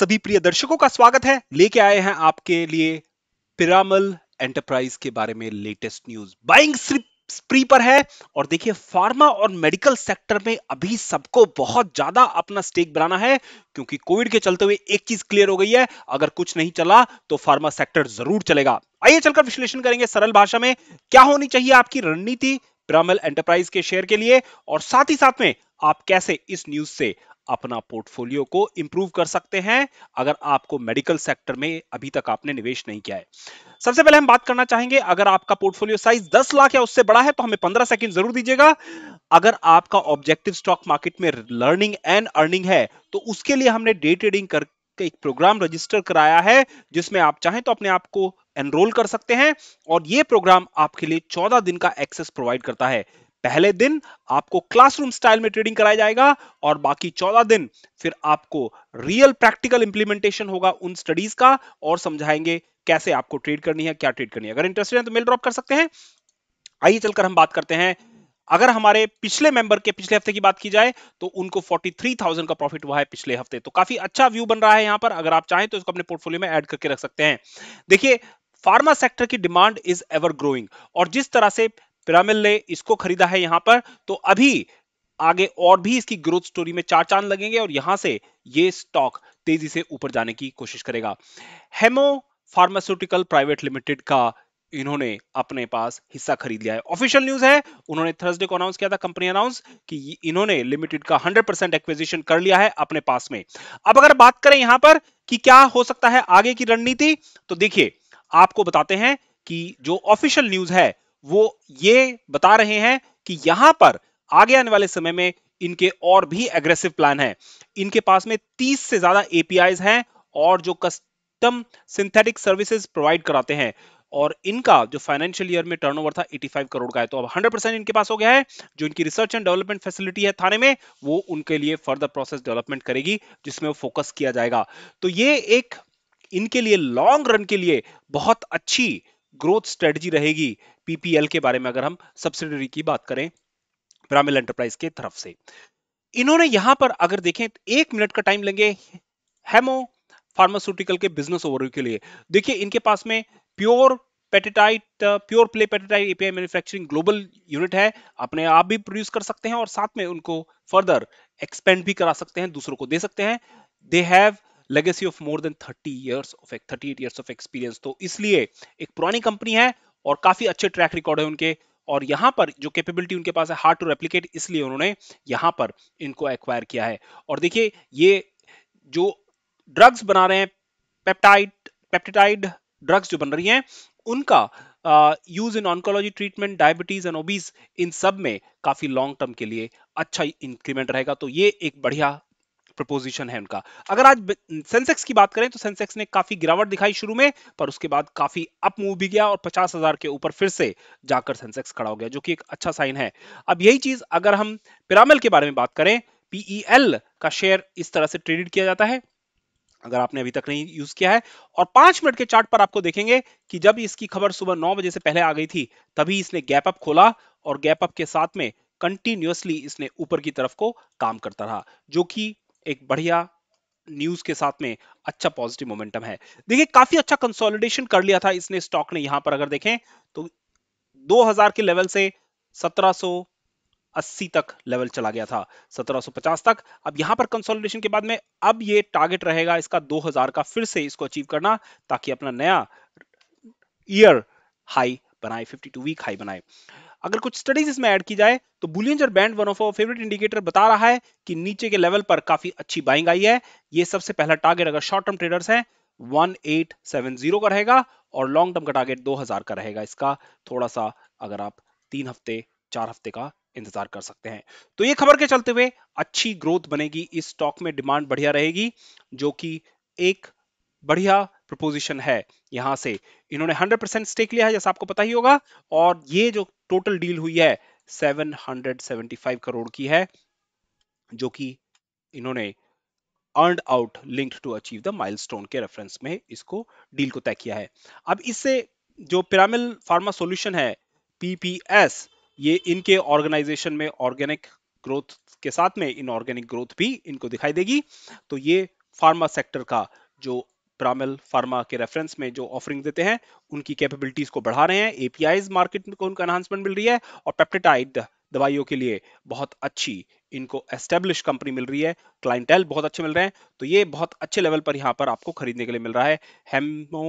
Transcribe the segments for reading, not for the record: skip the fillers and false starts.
सभी प्रिय दर्शकों का स्वागत है। लेके आए हैं आपके लिए पिरामल एंटरप्राइज के बारे में लेटेस्ट न्यूज। बाइंग स्प्री पर है और देखिए फार्मा और मेडिकल सेक्टर में अभी सबको बहुत ज्यादा अपना स्टेक बनाना है, क्योंकि कोविड के चलते हुए एक चीज क्लियर हो गई है, अगर कुछ नहीं चला तो फार्मा सेक्टर जरूर चलेगा। आइए चलकर विश्लेषण करेंगे सरल भाषा में क्या होनी चाहिए आपकी रणनीति पिरामल एंटरप्राइज के शेयर के लिए, और साथ ही साथ में आप कैसे इस न्यूज से अपना पोर्टफोलियो को इंप्रूव कर सकते हैं अगर आपको मेडिकल सेक्टर में अभी तक आपने निवेश नहीं किया है। सबसे पहले हम बात करना चाहेंगे, अगर आपका पोर्टफोलियो साइज 10 लाख या उससे बड़ा है तो हमें 15 सेकंड जरूर दीजिएगा। अगर आपका ऑब्जेक्टिव स्टॉक मार्केट में लर्निंग एंड अर्निंग है तो उसके लिए हमने डे ट्रेडिंग करके एक प्रोग्राम रजिस्टर कराया है, जिसमें आप चाहें तो अपने आप को एनरोल कर सकते हैं और ये प्रोग्राम आपके लिए 14 दिन का एक्सेस प्रोवाइड करता है। पहले दिन आपको क्लासरूम स्टाइल में ट्रेडिंग कराया जाएगा और बाकी 14 दिन फिर आपको रियल प्रैक्टिकल इंप्लीमेंटेशन होगा उन स्टडीज का, और समझाएंगे कैसे आपको ट्रेड करनी है, क्या ट्रेड करनी है। अगर इंटरेस्टेड हैं तो मेल ड्रॉप कर सकते हैं। आइए चलकर हम बात करते हैं, अगर हमारे पिछले मेंबर के पिछले हफ्ते की बात की जाए तो उनको 43,000 का प्रॉफिट हुआ है पिछले हफ्ते, तो काफी अच्छा व्यू बन रहा है यहाँ पर। अगर आप चाहें तो इसको अपने पोर्टफोलियो में ऐड करके रख सकते हैं। देखिए फार्मा सेक्टर की डिमांड इज एवर ग्रोइंग, और जिस तरह से पिरामल ने इसको खरीदा है यहां पर, तो अभी आगे और भी इसकी ग्रोथ स्टोरी में चार चांद लगेंगे और यहां से ये स्टॉक तेजी से ऊपर जाने की कोशिश करेगा। हेमो फार्मास्यूटिकल प्राइवेट लिमिटेड का इन्होंने अपने पास हिस्सा खरीद लिया है। ऑफिशियल न्यूज है, उन्होंने थर्सडे को अनाउंस किया था, कंपनी अनाउंस कि इन्होंने लिमिटेड का 100% एक्विजिशन कर लिया है अपने पास में। अब अगर बात करें यहां पर कि क्या हो सकता है आगे की रणनीति, तो देखिए आपको बताते हैं कि जो ऑफिशियल न्यूज है वो ये बता रहे हैं कि यहां पर आगे आने वाले समय में इनके और भी एग्रेसिव प्लान है। इनके पास में 30 से ज्यादा एपीआईज हैं और जो कस्टम सिंथेटिक सर्विसेज प्रोवाइड कराते हैं, और इनका जो फाइनेंशियल ईयर में टर्नओवर था 85 करोड़ का है, तो अब 100% इनके पास हो गया है। जो इनकी रिसर्च एंड डेवलपमेंट फैसिलिटी है थाने में, वो उनके लिए फर्दर प्रोसेस डेवलपमेंट करेगी जिसमें वो फोकस किया जाएगा। तो ये एक इनके लिए लॉन्ग रन के लिए बहुत अच्छी ग्रोथ स्ट्रेटजी रहेगी। पीपीएल के बारे में अगर हम सब्सिडियरी की बात करें पिरामल एंटरप्राइज के तरफ से, इन्होंने यहां पर अगर देखें एक मिनट का टाइम लेंगे हेमो फार्मास्यूटिकल के बिजनेस ओवरव्यू के लिए। देखिए इनके पास में pure play peptide API manufacturing global unit है, अपने आप भी प्रोड्यूस कर सकते हैं और साथ में उनको फर्दर एक्सपेंड भी करा सकते हैं, दूसरों को दे सकते हैं। They have legacy of more than 38 years of experience, तो इसलिए एक पुरानी कंपनी है और काफी अच्छे ट्रैक रिकॉर्ड है उनके, और यहां पर जो कैपेबिलिटी उनके पास है हार्ड टू रेप्लिकेट, इसलिए उन्होंने यहां पर इनको एक्वायर किया है। और देखिए ये जो ड्रग्स बना रहे हैं, पेप्टाइड ड्रग्स जो बन रही हैं, उनका use in oncology treatment, diabetes and obese, इन सब में काफी लॉन्ग टर्म के लिए अच्छा इंक्रीमेंट रहेगा। तो ये एक बढ़िया प्रपोजिशन है उनका। अगर आज सेंसेक्स की बात करें तो सेंसेक्स ने काफी गिरावट दिखाई शुरू में, पर उसके बाद काफी अप मूव भी गया और 50,000 के ऊपर फिर से जाकर सेंसेक्स खड़ा हो गया, जो कि एक अच्छा साइन है। अब यही चीज अगर हम पिरामल के बारे में बात करें, पीईएल का शेयर इस तरह से ट्रेडेड किया जाता है अगर आपने अभी तक नहीं यूज किया है। और 5 मिनट के चार्ट पर आपको देखेंगे कि जब इसकी खबर सुबह 9 बजे से पहले आ गई थी, तभी इसने गैप अप खोला और गैप अप के साथ में कंटिन्यूअसली इसने ऊपर की तरफ को काम करता रहा, जो कि एक बढ़िया न्यूज के साथ में अच्छा पॉजिटिव मोमेंटम है। देखिए काफी अच्छा कंसोलिडेशन कर लिया था इसने, स्टॉक ने यहां पर अगर देखें तो 2000 के लेवल से 1780 तक लेवल चला गया था, 1750 तक। अब यहां पर कंसोलिडेशन के बाद में अब ये टारगेट रहेगा इसका 2000 का, फिर से इसको अचीव करना ताकि अपना नया ईयर हाई बनाए, 52 वीक हाई बनाए। अगर कुछ स्टडीज इसमें ऐड की जाए तो Bollinger band one of our favourite indicator बता रहा है कि नीचे के लेवल पर काफी अच्छी बाइंग आई है। ये सबसे पहला टारगेट अगर शॉर्ट टर्म ट्रेडर्स हैं 1870 का रहेगा, और लॉन्ग टर्म का टारगेट 2000 का रहेगा। इसका थोड़ा सा अगर आप 3 हफ्ते 4 हफ्ते का इंतजार कर सकते हैं। तो ये खबर के चलते हुए अच्छी ग्रोथ बनेगी इस स्टॉक में, डिमांड बढ़िया रहेगी, जो कि एक बढ़िया प्रपोजिशन है। यहां से इन्होंने 100% स्टेक लिया है जैसा आपको पता ही होगा, और ये जो टोटल डील हुई है 775 करोड़ की है, जो कि इन्होंने earned out linked to achieve the milestone के रेफरेंस में इसको डील को तय किया है। अब इससे जो पिरामल फार्मा सॉल्यूशन है पीपीएस, ये इनके ऑर्गेनाइजेशन में ऑर्गेनिक ग्रोथ के साथ में इनऑर्गेनिक ग्रोथ भी इनको दिखाई देगी, तो ये फार्मा सेक्टर का जो पिरामल फार्मा के रेफरेंस में जो ऑफरिंग देते हैं उनकी कैपेबिलिटीज को बढ़ा रहे हैं। एपीआईज मार्केट को उनका एनहांसमेंट मिल रही है और पेप्टिडाइड दवाइयों के लिए बहुत अच्छी इनको एस्टेब्लिश कंपनी मिल रही है, क्लाइंटेल बहुत अच्छे मिल रहे हैं, तो ये बहुत अच्छे लेवल पर यहाँ पर आपको खरीदने के लिए मिल रहा है हेमो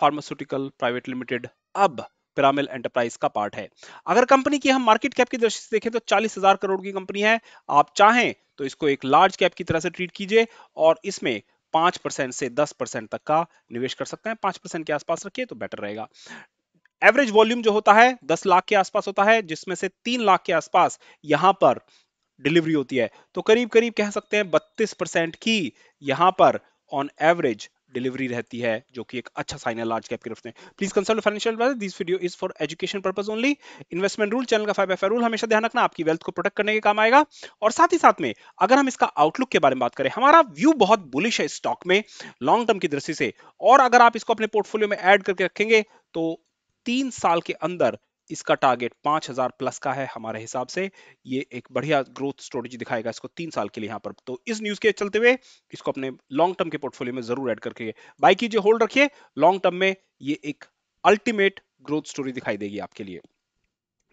फार्मास्यूटिकल प्राइवेट लिमिटेड अब पिरामल एंटरप्राइज का पार्ट है। अगर कंपनी की हम मार्केट कैप की दृष्टि से देखें तो 40,000 करोड़ की कंपनी है। आप चाहें तो इसको एक लार्ज कैप की तरह से ट्रीट कीजिए और इसमें 5% से 10% तक का निवेश कर सकते हैं। 5% के आसपास रखिए तो बेटर रहेगा। एवरेज वॉल्यूम जो होता है 10 लाख के आसपास होता है, जिसमें से 3 लाख के आसपास यहां पर डिलीवरी होती है, तो करीब करीब कह सकते हैं 32% की यहां पर ऑन एवरेज डिलीवरी रहती है, जो कि एक अच्छा साइन है लार्ज कैप के रिफ्ट में। Please consult financial adviser, this video is for education purpose only. Investment rule, channel का 5FA रूल हमेशा ध्यान रखना, आपकी वेल्थ को प्रोटेक्ट करने के काम आएगा। और साथ ही साथ में अगर हम इसका आउटलुक के बारे में बात करें, हमारा व्यू बहुत बुलिश है स्टॉक में लॉन्ग टर्म की दृष्टि से, और अगर आप इसको अपने पोर्टफोलियो में ऐड करके रखेंगे तो 3 साल के अंदर इसका टारगेट 5,000 प्लस का है। हमारे हिसाब से ये एक बढ़िया ग्रोथ स्ट्रेटजी दिखाएगा इसको 3 साल के लिए यहाँ पर। तो इस न्यूज के चलते हुए इसको अपने लॉन्ग टर्म के पोर्टफोलियो में जरूर ऐड करके बाय कीजिए, होल्ड रखिए। लॉन्ग टर्म में ये एक अल्टीमेट ग्रोथ स्टोरी दिखाई देगी आपके लिए।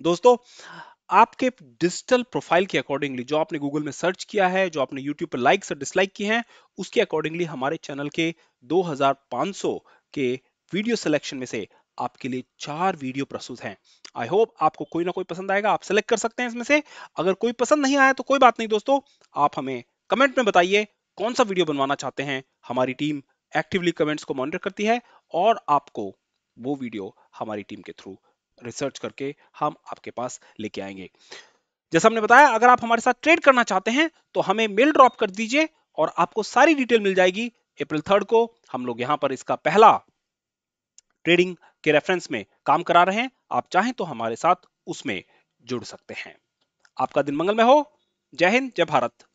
दोस्तों, आपके डिजिटल प्रोफाइल के अकॉर्डिंगली, जो आपने गूगल में सर्च किया है, जो आपने यूट्यूब पर लाइक्स और डिसलाइक किए हैं, उसके अकॉर्डिंगली हमारे चैनल के 2500 के वीडियो सिलेक्शन में से आपके लिए 4 वीडियो प्रस्तुत हैं। आई होप आपको कोई ना कोई पसंद आएगा, आप सेलेक्ट कर सकते हैं इसमें से। अगर कोई पसंद नहीं आया तो कोई बात नहीं दोस्तों, आप हमें कमेंट में बताइए कौन सा वीडियो बनवाना चाहते हैं। हमारी टीम एक्टिवली कमेंट्स को मॉनिटर करती है और आपको वो वीडियो हमारी टीम के थ्रू रिसर्च करके हम आपके पास लेके आएंगे। जैसा हमने बताया, अगर आप हमारे साथ ट्रेड करना चाहते हैं तो हमें मेल ड्रॉप कर दीजिए और आपको सारी डिटेल मिल जाएगी। अप्रैल 3 को हम लोग यहाँ पर इसका पहला ट्रेडिंग के रेफरेंस में काम करा रहे हैं। आप चाहें तो हमारे साथ उसमें जुड़ सकते हैं। आपका दिन मंगलमय हो। जय हिंद, जय भारत।